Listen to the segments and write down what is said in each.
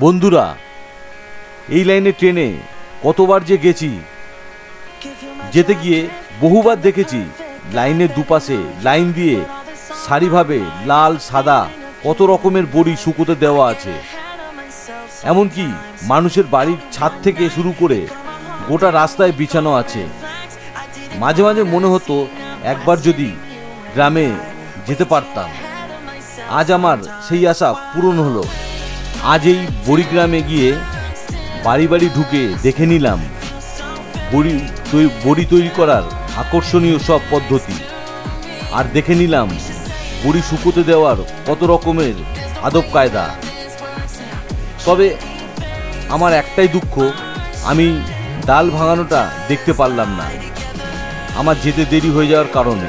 बंधुरा ये लाइने ट्रेने कतबार जे गेছি যেতে গিয়ে বহুবার দেখেছি লাইনের দুপাশে লাইন দিয়ে সারিভাবে লাল সাদা কত রকমের বড়ি শুকোতে দেওয়া আছে। এমনকি মানুষের বাড়ির ছাদ থেকে শুরু করে গোটা রাস্তায় বিছানো আছে। মাঝে মাঝে মনে হতো একবার যদি গ্রামে যেতে পারতাম। আজ আমার সেই আশা পূরণ হলো। আজ এই বড়ি গ্রামে গিয়ে বাড়ি বাড়ি ঢুকে দেখে নিলাম বড়ি তৈরি করার আকর্ষণীয় সব পদ্ধতি, আর দেখে নিলাম বড়ি শুকোতে দেওয়ার কত রকমের আদব কায়দা। তবে আমার একটাই দুঃখ, আমি ডাল ভাঙানোটা দেখতে পারলাম না আমার যেতে দেরি হয়ে যাওয়ার কারণে।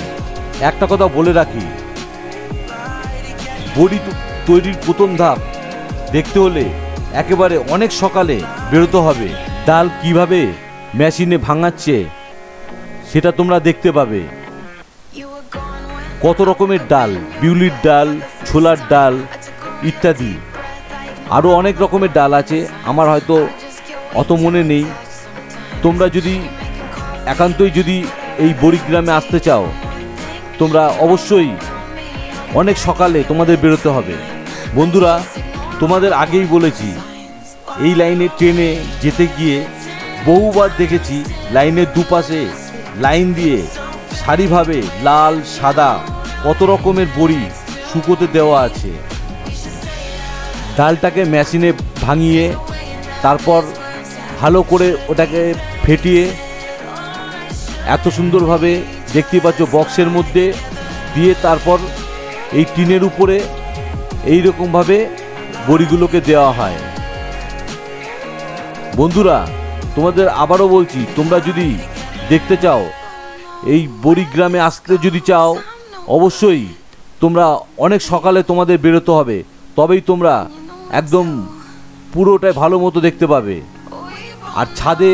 একটা কথা বলে রাখি, বড়ি তৈরির প্রথম ধাপ দেখতে হলে একেবারে অনেক সকালে বেরোতে হবে। ডাল কিভাবে মেশিনে ভাঙাচ্ছে সেটা তোমরা দেখতে পাবে। কত রকমের ডাল, বিউলির ডাল, ছোলার ডাল ইত্যাদি আরও অনেক রকমের ডাল আছে, আমার হয়তো অত মনে নেই। তোমরা যদি একান্তই যদি এই বড়ি গ্রামে আসতে চাও, তোমরা অবশ্যই অনেক সকালে তোমাদের বেরোতে হবে। বন্ধুরা, তোমাদের আগেই বলেছি এই লাইনে ট্রেনে যেতে গিয়ে বহুবার দেখেছি লাইনের দুপাশে লাইন দিয়ে সারিভাবে লাল সাদা কত রকমের বড়ি শুকোতে দেওয়া আছে। ডালটাকে মেশিনে ভাঙিয়ে তারপর ভালো করে ওটাকে ফেটিয়ে এত সুন্দরভাবে দেখতে পাচ্ছ বক্সের মধ্যে দিয়ে তারপর এই টিনের উপরে এই রকমভাবে বড়িগুলোকে দেওয়া হয়। বন্ধুরা, তোমাদের আবারও বলছি, তোমরা যদি দেখতে চাও, এই বড়ি গ্রামে আসতে যদি চাও, অবশ্যই তোমরা অনেক সকালে তোমাদের বেরোতে হবে, তবেই তোমরা একদম পুরোটাই ভালো মতো দেখতে পাবে। আর ছাদে,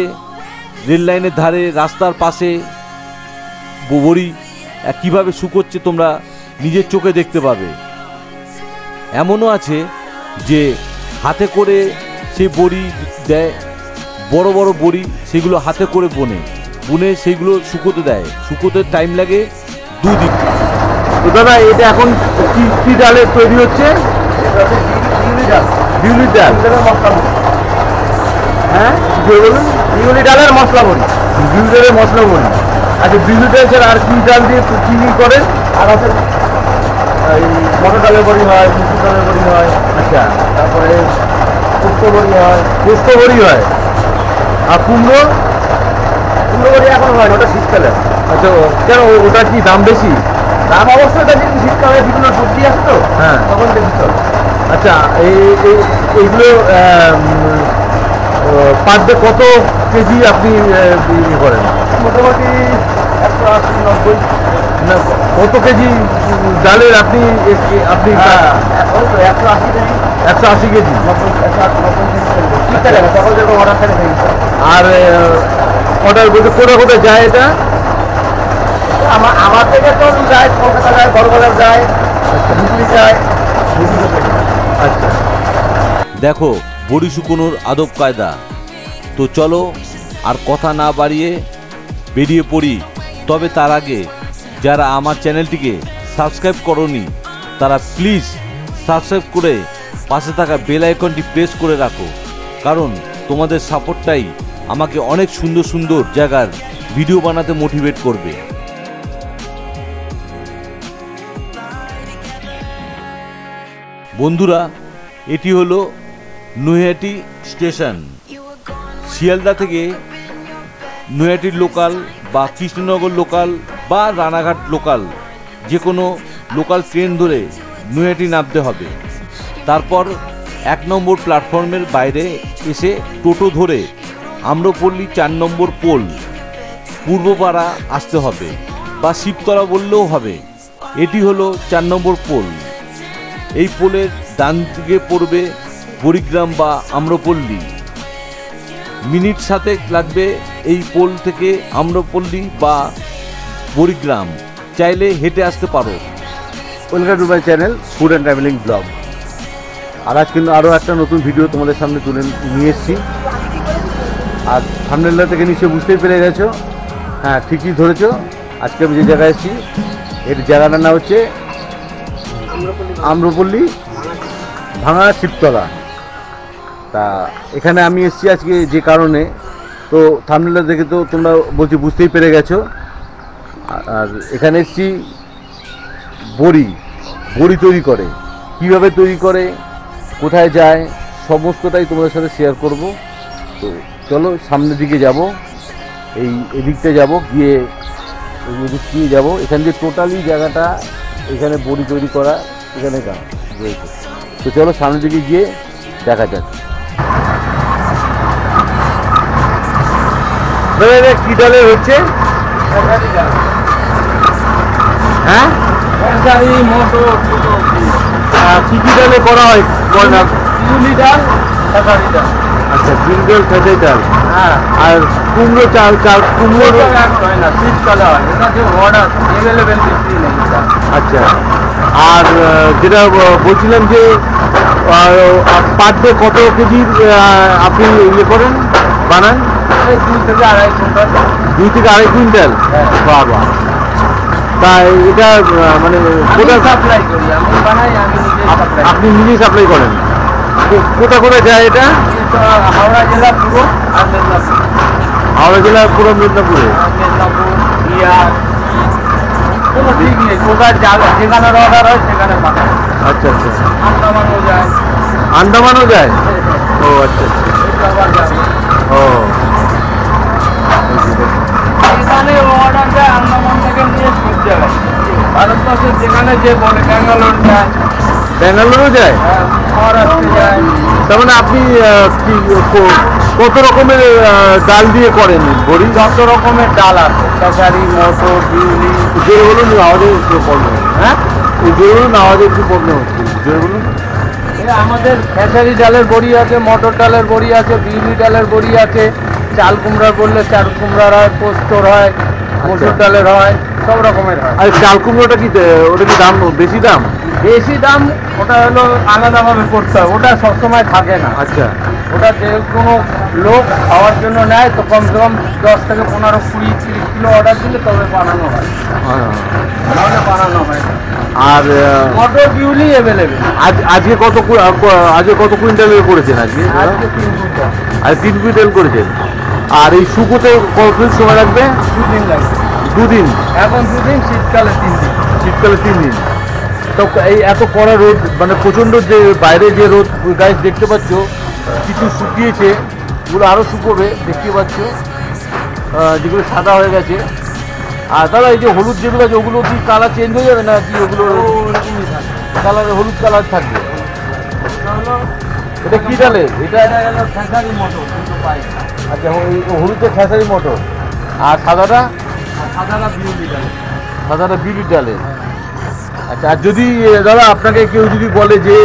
রেল লাইনের ধারে, রাস্তার পাশে বড়ি কীভাবে শুকোচ্ছে তোমরা নিজের চোখে দেখতে পাবে। এমনও আছে যে হাতে করে সেই বড়ি দেয়, বড় বড় বড়ি সেগুলো হাতে করে বুনে সেইগুলো শুকোতে দেয়। শুকোতে টাইম লাগে 2 দিন। তো দাদা, এটা এখন কি ডালে তৈরি হচ্ছে? বিউলি ডাল, হ্যাঁ বলুন। বিউলি ডালের মশলা বলি, বিউলি ডালের মশলা বলি। আচ্ছা, বিউলি ডাল ছাড়া আর কি ডাল দিয়ে কি করে? আর আছে মটর ডালের বড়ি হয়, মুসুর ডালের বড়ি হয়। আচ্ছা, তারপরে পোস্ত বড়ি হয়। আর কুমড়ো বড়ি এখন হয়, ওটা শীতকালে। আচ্ছা, কেন ওটার কি দাম বেশি? দাম অবশ্যই ওটা কিন্তু শীতকালে বিভিন্ন সবজি আসে তো, হ্যাঁ তখন বেশি চল। আচ্ছা, এইগুলো পার ডে কত কেজি আপনি বিক্রি করেন? মোটামুটি 180-90। না, কত কেজি ডালের আপনি 180 কেজি? আর অর্ডার বলতে কোথায় যায় এটা? আমার থেকে তো যায়, কলকাতা যায়, বড়বাজার যায়, হুগলি যায়। আচ্ছা, দেখো বড়ি শুকোনোর আদব কায়দা। তো চলো আর কথা না বাড়িয়ে বেরিয়ে পড়ি। তবে তার আগে, যারা আমার চ্যানেলটিকে সাবস্ক্রাইব করনি তারা প্লিজ সাবস্ক্রাইব করে পাশে থাকা বেল আইকনটি প্রেস করে রাখো, কারণ তোমাদের সাপোর্টটাই আমাকে অনেক সুন্দর সুন্দর জায়গার ভিডিও বানাতে মোটিভেট করবে। বন্ধুরা, এটি হলো নৈহাটি স্টেশন। শিয়ালদা থেকে নৈহাটির লোকাল বা কৃষ্ণনগর লোকাল বা রানাঘাট লোকাল, যে কোনো লোকাল ট্রেন ধরে নৈহাটি নামতে হবে। তারপর 1 নম্বর প্ল্যাটফর্মের বাইরে এসে টোটো ধরে আম্রপল্লী 4 নম্বর পোল পূর্বপাড়া আসতে হবে, বা শিবতলা বললেও হবে। এটি হলো 4 নম্বর পোল। এই পোলের ডান দিকে পড়বে বড়িগ্রাম বা আম্রপল্লী। মিনিট 7 লাগবে এই পোল থেকে আম্রপল্লী বা বড়িগ্রাম। চাইলে হেঁটে আসতে পারো। Welcome to my channel food and travelling blog. और आज क्योंकि और एक नतून भिडियो तुम्हारे सामने तुले नहीं और थामनेलटा थेके निश्चय बुझते पेरे गेछो। हाँ ठीक ही धरेछ। आज के जगह एर जगह नाम हे आम्रपल्ली भांगा शिवतला। ता एखाने आमी एसेछि आज के जे कारणे तो थामनेलटा देखे तो तुम्हारा बोलछि बुझते ही पेरे गेछो। और एखाने एसेछि बड़ी बड़ी तैरी करे কিভাবে তৈরি করে কোথায় যায় সমস্তটাই তোমাদের সাথে শেয়ার করব। তো চলো সামনের দিকে যাব, এই এদিকতে যাব, গিয়ে এদিক দিয়ে যাব। এখান দিয়ে টোটালি জায়গাটা এখানে বড়ি তৈরি করা এখানে কাজ। তো চলো সামনের দিকে গিয়ে দেখা যাক। কি ডালে হচ্ছে? হ্যাঁ डाले करा बिउली डाल खेसारी डाल। अच्छा बिउली डाल खेसारी डाल। हाँ और कुमड़ो चाल चाल कुमड़ो ना शीतकाले ऑर्डर अवेलेबल बिक्री नहीं था। अच्छा और যেটা বলছিলাম যে পার ডে কত কেজি আপনি ইয়ে করেন বানান? 2 থেকে 2.5 কুইন্টাল। 2 থেকে 2.5 কুইন্টাল। বাবা তাই এটা মানে কোথা সাপ্লাই করি আমি বানাই আমি নিজে সাপ্লাই। আপনি নিজে সাপ্লাই করেন? কোথা কোথা যায় এটা? হাওড়া জেলা পুরো আর মেদিনীপুর। হাওড়া জেলা পুরো মেদিনীপুরে। মেদিনীপুর বিহার কোনো ঠিক নেই কোথা জায়গা যেখানে অর্ডার হয় সেখানে পাঠায়। আচ্ছা আচ্ছা আন্দামানও যায়? আন্দামানও যায়। ও আচ্ছা আচ্ছা। ও এখানে অর্ডার যায় আন্দামান থেকে নিয়ে সব জায়গায় ভারতবর্ষের যেখানে যে বলে ব্যাঙ্গালোর যায়। ব্যাঙ্গালোরও যায়? মহারাষ্ট্রে যায়। তার মানে আপনি কত রকমের ডাল দিয়ে করেন বড়ি? যত রকমের ডাল আছে খেসারি মটর বিউলি জোর বলুন আমাদের একটু প্রবলেম। হ্যাঁ জোর বলুন আমাদের একটু প্রবলেম হচ্ছে জোর বলুন। আমাদের খেসারি ডালের বড়ি আছে, মটর ডালের বড়ি আছে, বিউলি ডালের বড়ি আছে, চাল কুমড়ার বললে চাল কুমড়ার হয়, পোস্তর হয়, মসুর ডালের হয়, সব রকমের হয়। আর চাল কুমড়োটা কি ওটা কি দাম বেশি? দাম বেশি দাম ওটা হলো আলাদাভাবে করতে হয়, ওটা সবসময় থাকে না। আচ্ছা ওটা যে কোনো লোক খাওয়ার জন্য নেয় তো কমসে কম 10 থেকে 15-20-30 কিলো অর্ডার দিলে তবে বানানো হয়, তাহলে বানানো হয়। আর মটর বিউলি অ্যাভেলেবেল। আজকে কত কুইন্টালের করেছেন? আজকে 3 কুইন্টাল। আর 3 কুইন্টাল করেছেন। আর এই শুকোতে কতদিন সময় লাগবে? 2 দিন লাগবে। 2 দিন? এখন 2 দিন, শীতকালে 3 দিন। শীতকালে 3 দিন। তো এই এত কড়া রোদ মানে প্রচণ্ড যে বাইরে যে রোদ গাছ দেখতে পাচ্ছ কিছু শুকিয়েছে, ওগুলো আরও শুকোবে দেখতে পাচ্ছ, যেগুলো সাদা হয়ে গেছে। আর দাদা এই যে হলুদ যেগুলো আছে ওগুলো কি কালার চেঞ্জ হয়ে যাবে না কি ওগুলো কালার হলুদ কালার থাকবে? এটা কী ডালে? এটা খেসারি মটর। আচ্ছা হলুদে খেসারি মটর আর সাদাটা? সাদাটা বিউলি ডালে। সাদাটা বিউলি ডালে। আচ্ছা আর যদি দাদা আপনাকে কেউ যদি বলে যে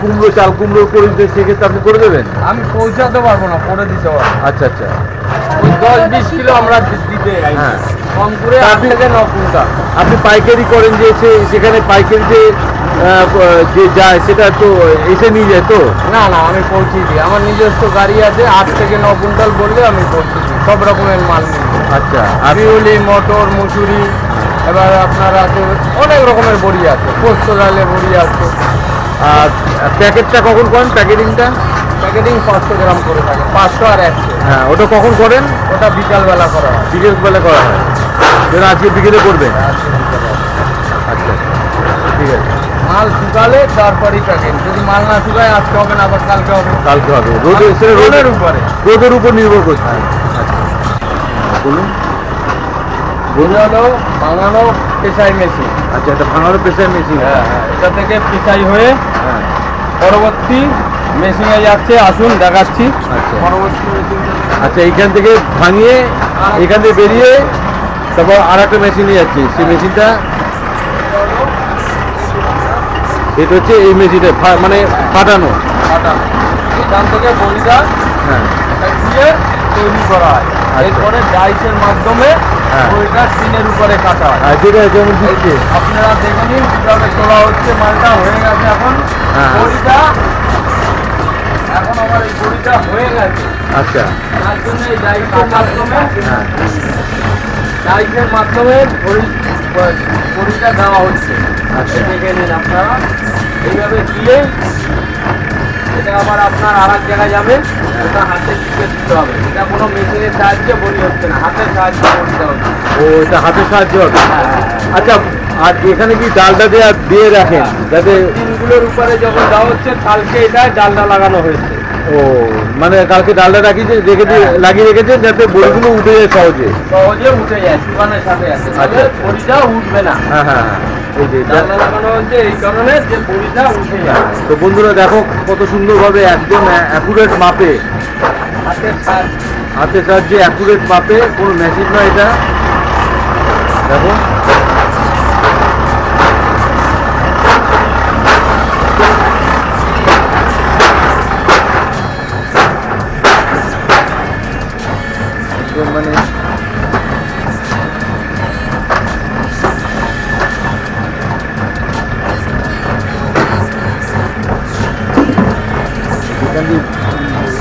কুমড়ো চাল কুমড়ো করে দিতে সেক্ষেত্রে আপনি করে দেবেন? আমি পৌঁছাতে পারবো না, করে দিতে পারবো। আচ্ছা আচ্ছা 10-20 কিলো আমরা দিতে। হ্যাঁ কম করে 8 থেকে 9 কুইন্টাল। আপনি পাইকারি করেন যে সেখানে পাইকারিতে যে যায় সেটা তো এসে নিয়ে যায় তো? না না আমি পৌঁছে দিই, আমার নিজস্ব গাড়ি আছে। 8 থেকে 9 কুইন্টাল বললে আমি পৌঁছে দিই, সব রকমের মাল। আচ্ছা বিউলি মটর মুসুরি এবার আপনার আছে অনেক রকমের বড়ি আছে, পোস্ত ডালের বড়ি আছে। আর প্যাকেটটা কখন করেন? প্যাকেটিং 500 গ্রাম করে থাকে। 500 আর 100। হ্যাঁ ওটা কখন করেন? ওটা বিকালবেলা করা হয়। বিকেলবেলা করা হয় যেন আজকে বিকেলে করবেন? আজকে বিকেলে। আচ্ছা ঠিক আছে মাল শুকালে তারপরই প্যাকেট, যদি মাল না শুকায় আজকে হবে না আবার কালকে হবে। কালকে হবে রোদের উপরে, রোদের উপর নির্ভর করছে। আচ্ছা বলুন। বোঝানো ভাঙানো পেশাই মেশিন। আচ্ছা এটা ভাঙানো পেশাই মেশিন। হ্যাঁ হ্যাঁ এটা থেকে পেশাই হয়ে হ্যাঁ পরবর্তী মেশিনে যাচ্ছে। আসুন দেখাচ্ছি। আচ্ছা পরবর্তী মেশিন। আচ্ছা এইখান থেকে ভাঙিয়ে এখান থেকে বেরিয়ে তারপর আর একটা মেশিনে যাচ্ছে, সেই মেশিনটা এটা হচ্ছে এই মেশিনটা মানে ফাটানো। ফাটানো এখান থেকে বড়িটা হ্যাঁ দিয়ে তৈরি করা হয়, এরপরে ডাইসের মাধ্যমে ওইটা টিনের উপরে কাটা হয়। যেটা যেমন আপনারা দেখে নিন কীভাবে তোলা হচ্ছে, মালটা হয়ে গেছে এখন। ওইটা अच्छा डाइভের মাধ্যমে পরিটা দেওয়া হচ্ছে। আচ্ছা দেখে নিন আপনারা এইভাবে দিয়ে এটা আবার আপনার আরেক জায়গায় যাবে, ওটা হাতে টিপে দিতে হবে। এটা কোনো মেশিনের সাহায্যে বড়ি হচ্ছে না, হাতের সাহায্যে বড়িটা হচ্ছে। ও এটা হাতের সাহায্য হবে। আচ্ছা আর এখানে কি ডালটা দিয়ে রাখেন যাতে তিনগুলোর উপরে যখন দেওয়া হচ্ছে কালকে এটা ডালটা লাগানো হয়েছে। ও মানে কালকে ডালটা লাগিয়ে রেখেছে যাতে বড়িগুলো উঠে যায়, সহজে সহজে উঠে যায়, সুগানের সাথে আছে। আচ্ছা বড়িটা উঠবে না। হ্যাঁ হ্যাঁ তো বন্ধুরা দেখো কত সুন্দরভাবে একদম অ্যাকুরেট মাপে, হাতে সাহায্যে অ্যাকুরেট মাপে, কোনো মেশিন নয় এটা। দেখো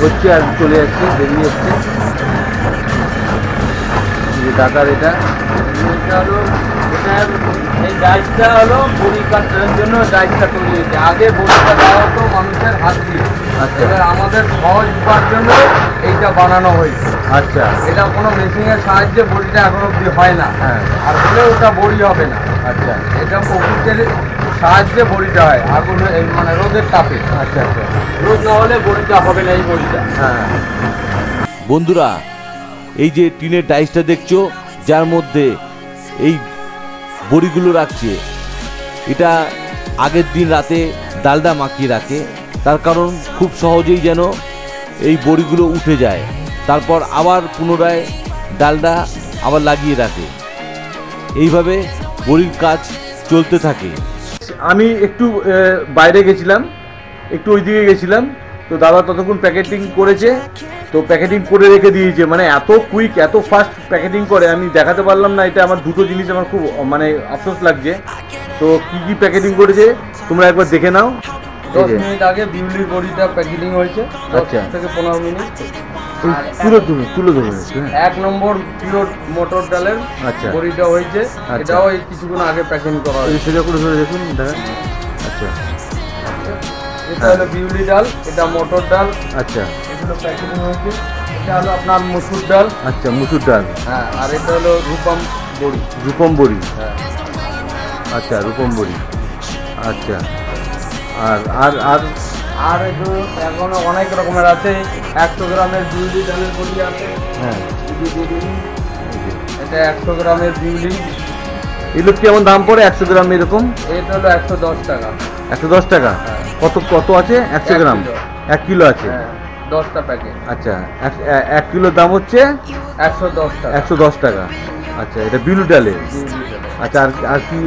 হচ্ছে আর চলে যাচ্ছে, বেরিয়ে যাচ্ছে টাকার। এটা এই ডাইসটা হলো বড়ি কাটার জন্য ডাইসটা তৈরি হয়েছে। আগে বড়িটা দেওয়া হতো মানুষের হাত দিয়ে, এবার আমাদের সহজ হওয়ার জন্য এইটা বানানো হয়েছে। আচ্ছা এটা কোনো মেশিনের সাহায্যে বড়িটা এখন অব্দি হয় না। হ্যাঁ আর হলে ওটা বড়ি হবে না। আচ্ছা এটা প্রকৃতির সাহায্যে বড়িটা হয়, আগুন মানে রোদের তাপে। আচ্ছা আচ্ছা রোদ না হলে বড়িটা হবে না এই বড়িটা। হ্যাঁ বন্ধুরা এই যে টিনের ডাইসটা দেখছো যার মধ্যে এই বড়িগুলো রাখছে, এটা আগের দিন রাতে ডালডা মাখিয়ে রাখে, তার কারণ খুব সহজেই যেন এই বড়িগুলো উঠে যায়। তারপর আবার পুনরায় ডালডা আবার লাগিয়ে রাখে, এইভাবে বড়ির কাজ চলতে থাকে। আমি একটু বাইরে গেছিলাম, একটু ওই দিকে গেছিলাম, তো দাদা ততক্ষণ প্যাকেটিং করেছে, তো প্যাকেটিং করে রেখে দিয়েছে। মানে এত কুইক এত ফাস্ট প্যাকেটিং করে আমি দেখাতে পারলাম না, এটা আমার দুটো জিনিস আমার খুব মানে আফসোস লাগছে। তো কি কি প্যাকেটিং করেছে তোমরা একবার দেখে নাও। 10 মিনিট আগে বিউলি বড়িটা প্যাকেটিং হয়েছে। আচ্ছা থেকে 15 মিনিট এক নম্বর পিওর মটর ডালের বড়িটা হয়েছে, এটাও এই কিছুক্ষণ আগে প্যাকেটিং করা হয়েছে। দেখুন আচ্ছা এটা হলো বিউলি ডাল, এটা মটর ডাল। আচ্ছা এগুলো প্যাকেটিং হয়েছে। এটা হলো আপনার মসুর ডাল। আচ্ছা মসুর ডাল। হ্যাঁ আর এটা হলো রূপম বড়ি। রূপম বড়ি। হ্যাঁ আচ্ছা রূপম বড়ি। আচ্ছা আর আর আর আর এখন অনেক রকমের আছে। 100 গ্রামের বিউলি ডালের বড়ি আছে। হ্যাঁ এটা 100 গ্রামের বিউলি। এগুলো কেমন দাম পড়ে 100 গ্রাম এরকম? এটা হলো 110 টাকা। 110 টাকা। কত কত আছে? 100 গ্রাম 1 কিলো আছে, 10টা প্যাকেট। আচ্ছা 1 কিলোর দাম হচ্ছে 110 টাকা। 110 টাকা। আচ্ছা এটা বিউলি ডালে। আচ্ছা আর আর কি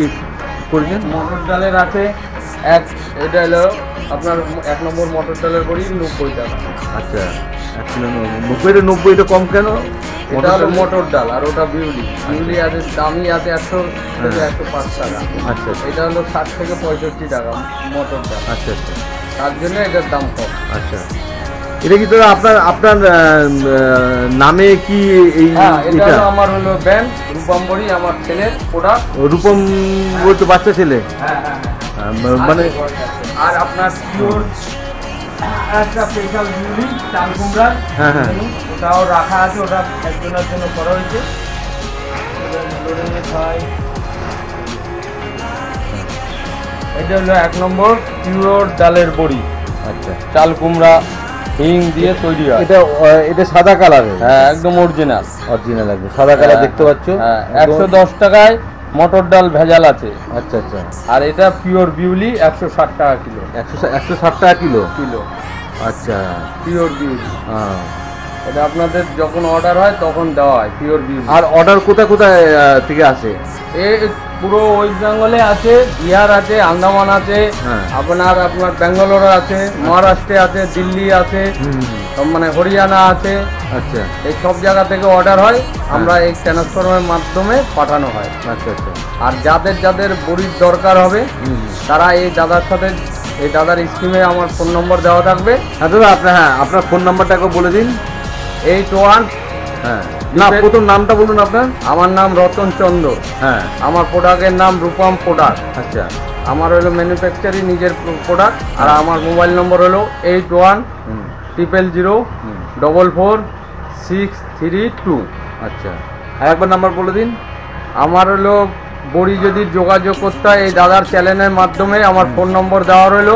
করছেন? মটর ডালের আছে এক, এটা হলো আপনার 1 নম্বর মটর ডালের বড়ি 90 টাকা। আচ্ছা 1 কিলো 90। 90টা কম কেন? এটা হলো মটর ডাল আর ওটা বিউলি। বিউলি আছে দামি আছে 100 থেকে 105 টাকা। আচ্ছা এটা হলো 60 থেকে 65 টাকা মটর ডাল। আচ্ছা আচ্ছা তার জন্য এটার দাম কম। আচ্ছা এটা কি তোরা আপনার আপনার নামে কি এই? এটা আমার হলো ব্যান্ড রূপম বড়ি, আমার ছেলের প্রোডাক্ট। রূপম বড়ি তো বাচ্চা ছেলে। হ্যাঁ হ্যাঁ মানে আর আপনার পিওর একটা স্পেশাল বিউলি চালকুমরা। হ্যাঁ হ্যাঁ ওটাও রাখা আছে, ওটা একজনের জন্য করা হয়েছে। এটা হলো 1 নম্বর পিওর ডালের বড়ি। আচ্ছা চালকুমরা হিং দিয়ে তৈরি হয়। এটা এটা সাদা কালারের। হ্যাঁ একদম অরিজিনাল। অরিজিনাল লাগবে সাদা কালার দেখতে পাচ্ছ। 110 টাকায় মটর ডাল ভেজাল আছে। আচ্ছা আচ্ছা আর এটা পিওর বিউলি 160 টাকা কিলো। 160 টাকা কিলো কিলো। আচ্ছা পিওর বিউলি। হ্যাঁ এটা আপনাদের যখন অর্ডার হয় তখন দেওয়া হয় পিওর বিউলি। আর অর্ডার কোথায় কোথায় থেকে আসে? এ পুরো ওয়েস্ট বেঙ্গলে আছে, বিহার আছে, আন্দামান আছে, আপনার আপনার ব্যাঙ্গালোর আছে, মহারাষ্ট্রে আছে, দিল্লি আছে, মানে হরিয়ানা আছে। আচ্ছা এই সব জায়গা থেকে অর্ডার হয়, আমরা এই ট্রান্সফর্মের মাধ্যমে পাঠানো হয়। আচ্ছা আচ্ছা আর যাদের যাদের বড়ির দরকার হবে তারা এই দাদার সাথে এই দাদার স্ক্রিনে আমার ফোন নম্বর দেওয়া থাকবে। হ্যাঁ দাদা আপনি হ্যাঁ আপনার ফোন নম্বরটাকে বলে দিন। 81 হ্যাঁ না প্রথম নামটা বলুন আপনার। আমার নাম রতন চন্দ্র। হ্যাঁ আমার প্রোডাক্টের নাম রূপম প্রোডাক্ট। আচ্ছা আমার হলো ম্যানুফ্যাকচারিং নিজের প্রোডাক্ট। আর আমার মোবাইল নম্বর হলো 810000446332। আচ্ছা আর একবার নাম্বার বলে দিন। আমার হলো বড়ি যদি যোগাযোগ করতে হয় এই দাদার চ্যানেলের মাধ্যমে আমার ফোন নম্বর দেওয়া রইল।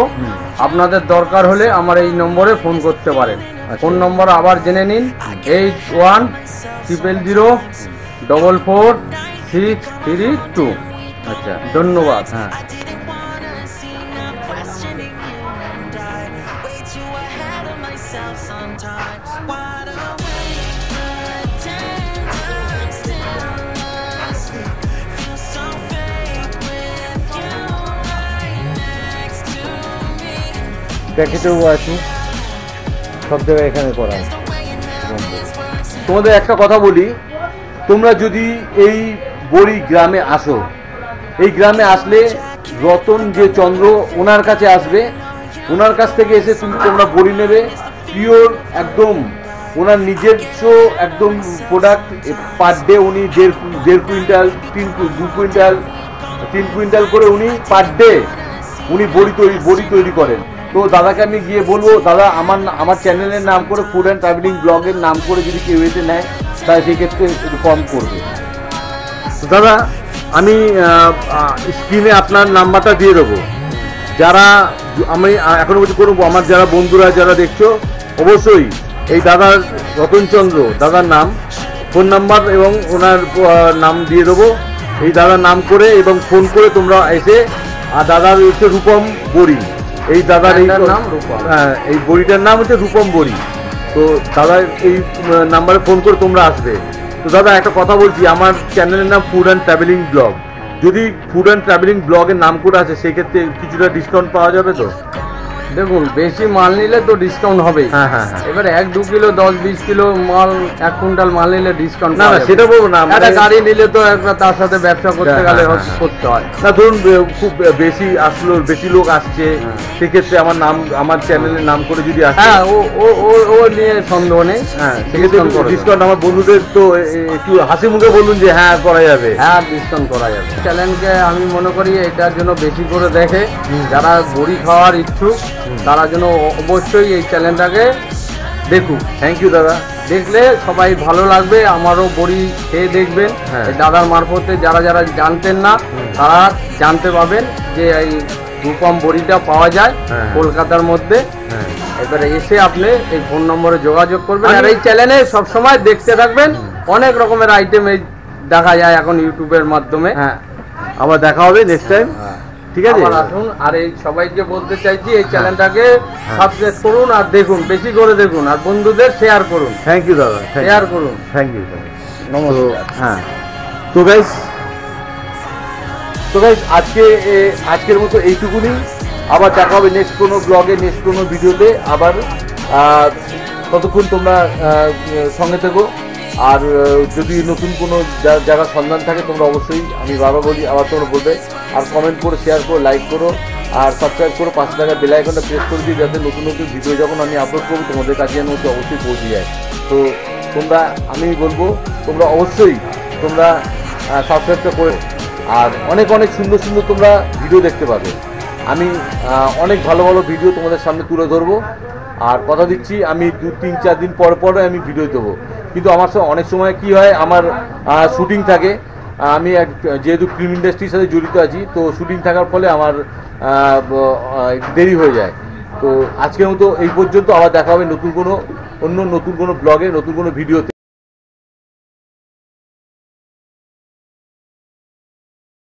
আপনাদের দরকার হলে আমার এই নম্বরে ফোন করতে পারেন। ফোন নম্বর আবার জেনে নিন 810000446332। আচ্ছা ধন্যবাদ। হ্যাঁ প্যাকেটেও আছে সব জায়গায় এখানে করা। তোমাদের একটা কথা বলি, তোমরা যদি এই বড়ি গ্রামে আসো, এই গ্রামে আসলে রতন যে চন্দ্র ওনার কাছে আসবে, ওনার কাছ থেকে এসে তোমরা বড়ি নেবে পিওর একদম ওনার নিজস্ব একদম প্রোডাক্ট। পার ডে উনি দেড় কুইন্টাল তিন কুইন্টাল করে উনি পার ডে উনি বড়ি তৈরি করেন। তো দাদাকে আমি গিয়ে বলবো দাদা আমার চ্যানেলের নাম করে ফুড অ্যান্ড ট্রাভেলিং ব্লগের নাম করে যদি কেউ এসে নেয় তাহলে সেক্ষেত্রে কম করবে। দাদা আমি স্ক্রিনে আপনার নাম্বারটা দিয়ে দেবো। যারা আমি এখনও কিছু করবো আমার যারা বন্ধুরা যারা দেখছো অবশ্যই এই দাদার রতনচন্দ্র দাদার নাম ফোন নাম্বার এবং ওনার নাম দিয়ে দেবো। এই দাদার নাম করে এবং ফোন করে তোমরা এসে আর দাদার হচ্ছে রূপম বড়ি। এই দাদার নাম রূপম, এই বড়িটার নাম হচ্ছে রূপম বড়ি। তো দাদা এই নাম্বারে ফোন করে তোমরা আসবে। তো দাদা একটা কথা বলছি, আমার চ্যানেলের নাম ফুড অ্যান্ড ট্রাভেলিং ব্লগ, যদি ফুড অ্যান্ড ট্রাভেলিং ব্লগের নাম করে আছে সেক্ষেত্রে কিছুটা ডিসকাউন্ট পাওয়া যাবে। তো দেখুন বেশি মাল নিলে তো ডিসকাউন্ট হবে। হ্যাঁ হ্যাঁ এবারে 1-2 কিলো 10-20 কিলো মাল 1 কুইন্টাল মাল নিলে ডিসকাউন্ট না সেটা বলবো না। একটা গাড়ি নিলে তো একটা তার সাথে ব্যবসা করতে গেলে করতে হয় না। ধরুন খুব বেশি আসলো, বেশি লোক আসছে সেক্ষেত্রে আমার চ্যানেলের নাম করে যদি আসে হ্যাঁ ও নিয়ে সন্দেহ নেই। হ্যাঁ সেক্ষেত্রে ডিসকাউন্ট আমার বন্ধুদের তো একটু হাসি মুখে বলুন যে হ্যাঁ করা যাবে, হ্যাঁ ডিসকাউন্ট করা যাবে। চ্যানেলকে আমি মনে করি এটার জন্য বেশি করে দেখে যারা বড়ি খাওয়ার ইচ্ছুক তারা যেন অবশ্যই এই চ্যানেলটাকে দেখুক। থ্যাংক ইউ দাদা, দেখলে সবাই ভালো লাগবে, আমারও বড়ি খেয়ে দেখবেন। দাদার মারফতে যারা যারা জানতেন না তারা জানতে পাবেন যে এই রূপম বড়িটা পাওয়া যায় কলকাতার মধ্যে। এবারে এসে আপনি এই ফোন নম্বরে যোগাযোগ করবেন। আর এই চ্যানেলে সবসময় দেখতে থাকবেন, অনেক রকমের আইটেম এই দেখা যায় এখন ইউটিউবের মাধ্যমে। হ্যাঁ আবার দেখা হবে নেক্সট টাইম, ঠিক আছে? আসুন। আর এই সবাইকে বলতে চাইছি এই চ্যানেলটাকে সাবস্ক্রাইব করুন আর দেখুন, বেশি করে দেখুন আর বন্ধুদের শেয়ার করুন। থ্যাংক ইউ দাদা, শেয়ার করুন। থ্যাংক ইউ দাদা, নমস্কার। হ্যাঁ তো গাইস আজকের মতো এইটুকুনি। আবার দেখা হবে নেক্সট কোনো ব্লগে, নেক্সট কোনো ভিডিওতে। আবার ততক্ষণ তোমরা সঙ্গে থেকো। আর যদি নতুন কোনো জায়গার সন্ধান থাকে তোমরা অবশ্যই আমি বাবা বলি আবার তোমরা বলবে। আর কমেন্ট করো, শেয়ার করো, লাইক করো আর সাবস্ক্রাইব করো। 5 টাকা বেল আইকনটা প্রেস করে দিই যাতে নতুন নতুন ভিডিও যখন আমি আপলোড করবো তোমাদের কাছে যেন অবশ্যই পৌঁছে যায়। তো তোমরা আমি বলবো তোমরা অবশ্যই তোমরা সাবস্ক্রাইবটা করো। আর অনেক অনেক সুন্দর সুন্দর তোমরা ভিডিও দেখতে পাবে। আমি অনেক ভালো ভালো ভিডিও তোমাদের সামনে তুলে ধরবো। আর কথা দিচ্ছি আমি 2-3-4 দিন পর পরে আমি ভিডিও দেবো। কিন্তু আমার অনেক সময় কি হয় আমার শুটিং থাকে, আমি যেহেতু ফিল্ম ইন্ডাস্ট্রির সাথে জড়িত আছি তো শুটিং থাকার ফলে আমার দেরি হয়ে যায়। তো আজকের মতো এই পর্যন্ত। আবার দেখা হবে নতুন কোনো ব্লগে, নতুন কোনো ভিডিওতে।